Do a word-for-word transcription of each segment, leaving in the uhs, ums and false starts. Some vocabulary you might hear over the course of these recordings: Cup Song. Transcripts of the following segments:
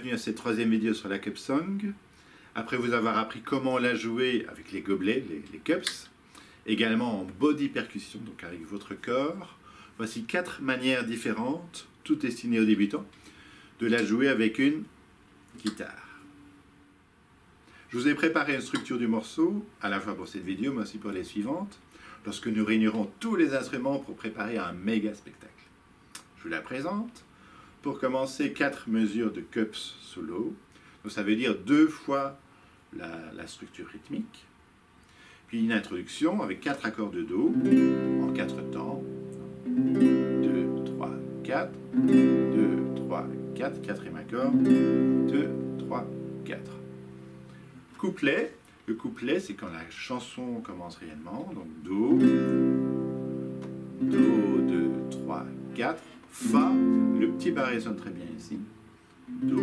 bienvenue à cette troisième vidéo sur la Cup Song. Après vous avoir appris comment la jouer avec les gobelets, les, les cups, également en body percussion, donc avec votre corps, voici quatre manières différentes, toutes destinées aux débutants, de la jouer avec une guitare. Je vous ai préparé une structure du morceau, à la fois pour cette vidéo, mais aussi pour les suivantes, lorsque nous réunirons tous les instruments pour préparer un méga spectacle. Je vous la présente. Pour commencer, quatre mesures de cups solo. Donc ça veut dire deux fois la, la structure rythmique. Puis une introduction avec quatre accords de Do en quatre temps. deux, trois, quatre. deux, trois, quatre. Quatrième accord. deux, trois, quatre. Couplet. Le couplet, c'est quand la chanson commence réellement. Donc Do. Do, deux, trois, quatre. Fa, le petit barré sonne très bien ici, Do.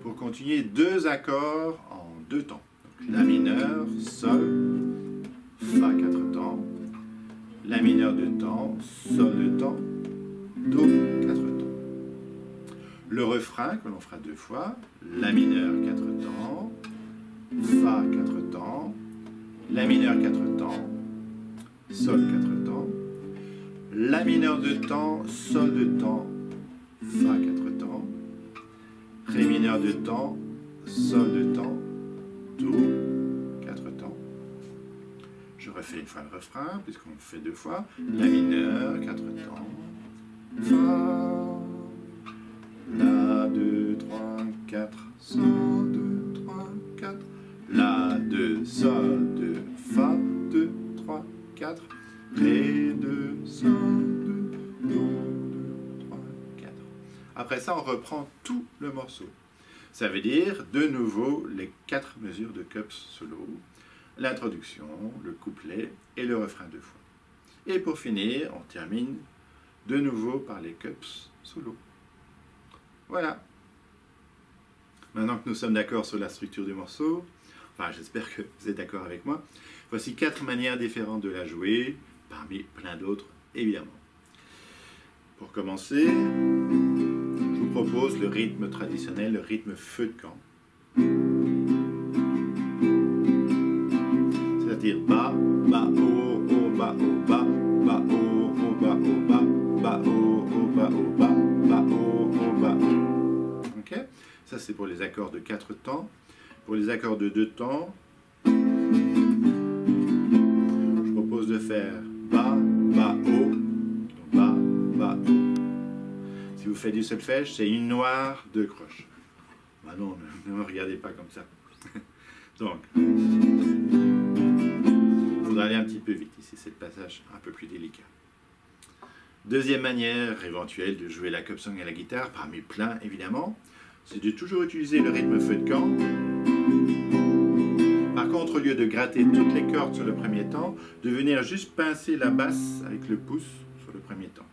Pour continuer, deux accords en deux temps. Donc, la mineur, Sol, Fa quatre temps, la mineur deux temps, Sol deux temps, Do quatre temps. Le refrain que l'on fera deux fois, la mineur quatre temps, Fa quatre temps, la mineur quatre temps, Sol quatre temps, la mineur deux temps, Sol deux temps, Fa quatre temps, Ré mineur deux temps, Sol deux temps, Do quatre temps. Je refais une fois le refrain, puisqu'on le fait deux fois. La mineur quatre temps, Fa, La deux, trois, quatre, Sol deux, trois, quatre, La deux, Sol deux, Fa deux, trois, quatre, Ré deux, Sol deux, Do deux, trois, quatre. Après ça, on reprend tout le morceau. Ça veut dire de nouveau les quatre mesures de cups solo, l'introduction, le couplet et le refrain deux fois. Et pour finir, on termine de nouveau par les cups solo. Voilà. Maintenant que nous sommes d'accord sur la structure du morceau, enfin j'espère que vous êtes d'accord avec moi, voici quatre manières différentes de la jouer, parmi plein d'autres, évidemment. Pour commencer, je vous propose le rythme traditionnel, le rythme feu de camp. C'est-à-dire ba, ba, oh, oh, ba, oh, ba, ba, oh, oh, ba, oh, ba, ba, oh, oh, ba, oh, ba, ba, oh, oh, ba, oh. Ok ? Ça, c'est pour les accords de quatre temps. Pour les accords de deux temps, je propose de faire ba, ba, o, ba, ba, o. Si vous faites du solfège, c'est une noire, deux croches. Bah non, ne me regardez pas comme ça. Donc, il faudra aller un petit peu vite ici, c'est le passage un peu plus délicat. Deuxième manière éventuelle de jouer la Cup Song à la guitare, parmi plein évidemment, c'est de toujours utiliser le rythme feu de camp. Par contre, au lieu de gratter toutes les cordes sur le premier temps, de venir juste pincer la basse avec le pouce sur le premier temps.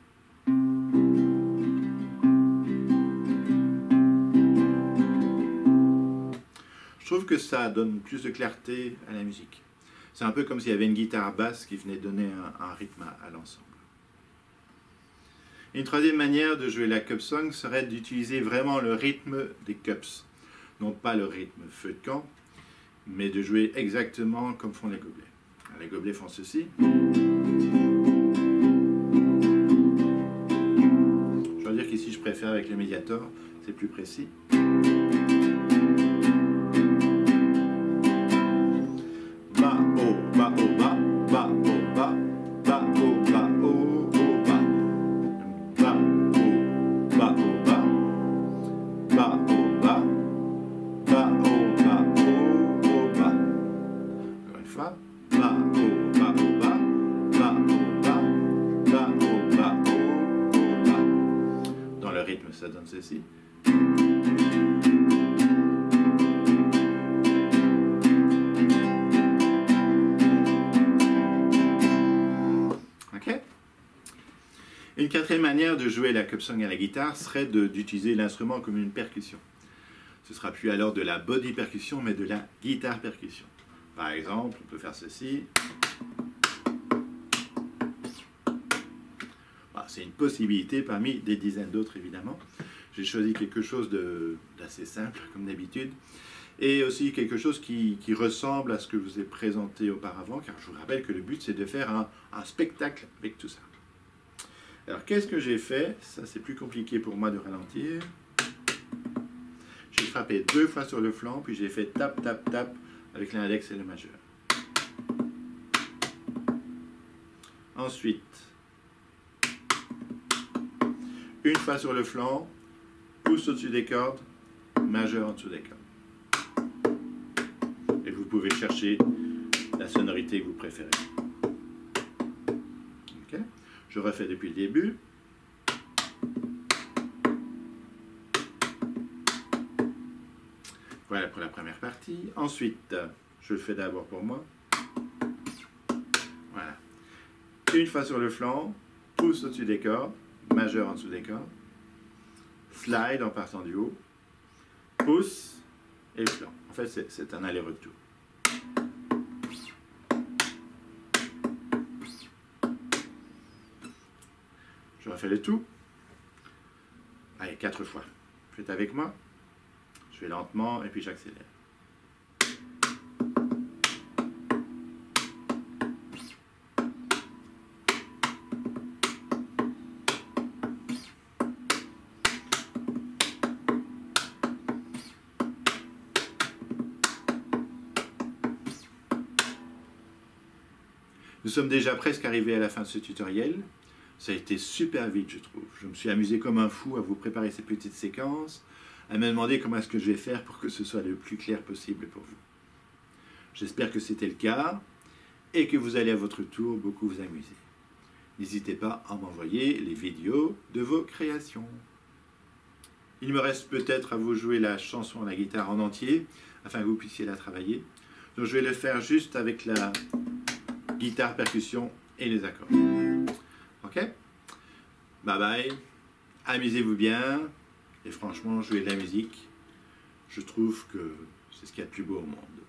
Je trouve que ça donne plus de clarté à la musique. C'est un peu comme s'il y avait une guitare basse qui venait donner un, un rythme à, à l'ensemble. Une troisième manière de jouer la Cup Song serait d'utiliser vraiment le rythme des cups, non pas le rythme feu de camp, mais de jouer exactement comme font les gobelets. Les gobelets font ceci. Je dois dire qu'ici je préfère avec le médiator, c'est plus précis. Ba oh ba oh ba ba oh ba ba oh ba oh ba ba oh ba oh ba ba oh ba ba oh ba oh. Fa, ba, oh, ba, oh, ba, ba, oh, ba, ba, oh, ba, oh, ba. Dans le rythme, ça donne ceci. Ok. Une quatrième manière de jouer la Cup Song à la guitare serait d'utiliser l'instrument comme une percussion. Ce sera plus alors de la body percussion, mais de la guitare percussion. Par exemple, on peut faire ceci. C'est une possibilité parmi des dizaines d'autres, évidemment. J'ai choisi quelque chose d'assez simple, comme d'habitude, et aussi quelque chose qui, qui ressemble à ce que je vous ai présenté auparavant, car je vous rappelle que le but, c'est de faire un, un spectacle avec tout ça. Alors, qu'est-ce que j'ai fait? Ça, c'est plus compliqué pour moi de ralentir. J'ai frappé deux fois sur le flanc, puis j'ai fait tap, tap, tap, avec l'index et le majeur. Ensuite, une fois sur le flanc, pouce au-dessus des cordes, majeur en dessous des cordes. Et vous pouvez chercher la sonorité que vous préférez. Okay. Je refais depuis le début. Voilà pour la première partie. Ensuite, je le fais d'abord pour moi. Voilà. Une fois sur le flanc, pouce au-dessus des cordes, majeur en dessous des cordes, slide en partant du haut, pouce et flanc. En fait, c'est un aller-retour. Je refais le tout. Allez, quatre fois. Faites avec moi. Je vais lentement et puis j'accélère. Nous sommes déjà presque arrivés à la fin de ce tutoriel. Ça a été super vite, je trouve. Je me suis amusé comme un fou à vous préparer ces petites séquences, à me demander comment est-ce que je vais faire pour que ce soit le plus clair possible pour vous. J'espère que c'était le cas et que vous allez à votre tour beaucoup vous amuser. N'hésitez pas à m'envoyer les vidéos de vos créations. Il me reste peut-être à vous jouer la chanson à la guitare en entier, afin que vous puissiez la travailler. Donc je vais le faire juste avec la guitare, percussion et les accords. Ok? Bye bye, amusez-vous bien, et franchement, jouez de la musique, je trouve que c'est ce qu'il y a de plus beau au monde.